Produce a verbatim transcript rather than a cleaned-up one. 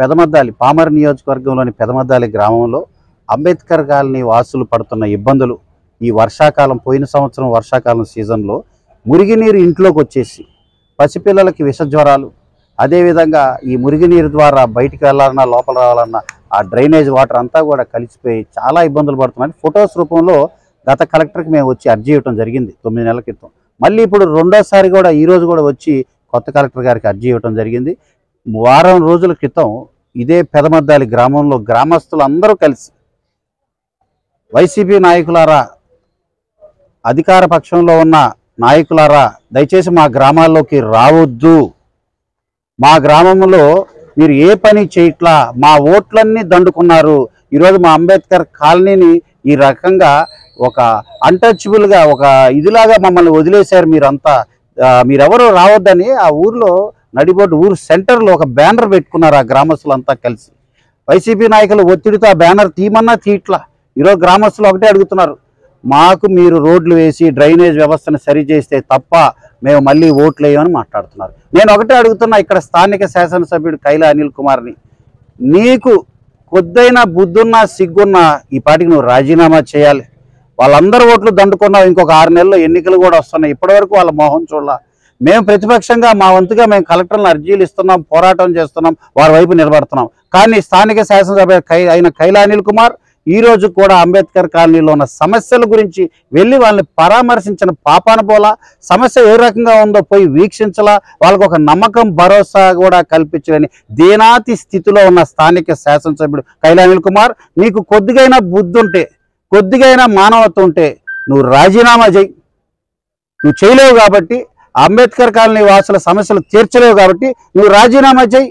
Pedamaddali palmar నియోజకవర్గంలోని పెదమద్దాలి గ్రామంలో Ambedkar colony వాసులు పడుతున్న ఇబ్బందులు ఈ వర్షాకాలం పోయిన సంవత్సరం వర్షాకాలం సీజన్లో మురిగినీరు ఇంట్లోకి వచ్చేసి పసిపిల్లలకి విషజ్వరాలు అదేవిధంగా ఈ మురిగినీరు ద్వారా బయటికి వెళ్ళాలన్నా లోపల రావాలన్నా ఆ డ్రైనేజ్ వాటర్ అంతా కూడా కలిసిపోయి చాలా ఇబ్బందులు పడుతున్నాయి. ఫొటోస్ రూపంలో గత కలెక్టర్కి మేము వచ్చి అర్జీ ఇవ్వడం జరిగింది తొమ్మిది నెలల క్రితం. మళ్ళీ ఇప్పుడు రెండోసారి కూడా ఈరోజు కూడా వచ్చి కొత్త కలెక్టర్ గారికి అర్జీ ఇవ్వడం జరిగింది. వారం రోజుల క్రితం ఇదే పెదమద్దాలి గ్రామంలో గ్రామస్తులందరూ కలిసి వైసీపీ నాయకులారా, అధికార పక్షంలో ఉన్న నాయకులారా, దయచేసి మా గ్రామాల్లోకి రావద్దు, మా గ్రామంలో మీరు ఏ పని చేయట్లా, మా ఓట్లన్నీ దండుకున్నారు, ఈరోజు మా అంబేద్కర్ కాలనీని ఈ రకంగా ఒక అన్టచబుల్గా ఒక ఇదిలాగా మమ్మల్ని వదిలేశారు మీరంతా, మీరెవరూ రావద్దని ఆ ఊర్లో నడిబోటు ఊరు సెంటర్లో ఒక బ్యానర్ పెట్టుకున్నారు ఆ గ్రామస్తులంతా కలిసి. వైసీపీ నాయకులు ఒత్తిడితో ఆ బ్యానర్ తీయమన్నా తీయట్లా. ఈరోజు గ్రామస్తులు ఒకటే అడుగుతున్నారు, మాకు మీరు రోడ్లు వేసి డ్రైనేజ్ వ్యవస్థను సరిచేస్తే తప్ప మేము మళ్ళీ ఓట్లు వేయమని మాట్లాడుతున్నారు. నేను ఒకటే అడుగుతున్నా ఇక్కడ స్థానిక శాసనసభ్యుడు కైలా అనిల్ కుమార్ని, నీకు కొద్దైనా బుద్ధున్నా సిగ్గున్నా ఈ పార్టీకి నువ్వు రాజీనామా చేయాలి. వాళ్ళందరూ ఓట్లు దండుకున్నావు, ఇంకొక ఆరు నెలల్లో ఎన్నికలు కూడా వస్తున్నాయి, ఇప్పటివరకు వాళ్ళ మోహం చూడాల. మేము ప్రతిపక్షంగా మా వంతుగా మేము కలెక్టర్లను అర్జీలు ఇస్తున్నాం, పోరాటం చేస్తున్నాం, వారి వైపు నిలబడుతున్నాం. కానీ స్థానిక శాసనసభ్యుడు కై అయిన కైలా అనిల్ కుమార్ ఈ రోజు కూడా అంబేద్కర్ కాలనీలో ఉన్న సమస్యల గురించి వెళ్ళి వాళ్ళని పరామర్శించిన పాపాన పోలా, సమస్య ఏ రకంగా ఉందో పోయి వీక్షించలా, వాళ్ళకు ఒక నమ్మకం భరోసా కూడా కల్పించలేని దేనాతి స్థితిలో ఉన్న స్థానిక శాసనసభ్యుడు కైలా అనిల్ కుమార్, నీకు కొద్దిగైనా బుద్ధి ఉంటే, కొద్దిగైనా మానవత్వం ఉంటే నువ్వు రాజీనామా చేయి. నువ్వు చేయలేవు కాబట్టి, అంబేద్కర్ కాలనీ వాసుల సమస్యలు తీర్చలేవు కాబట్టి నువ్వు రాజీనామా చేయి.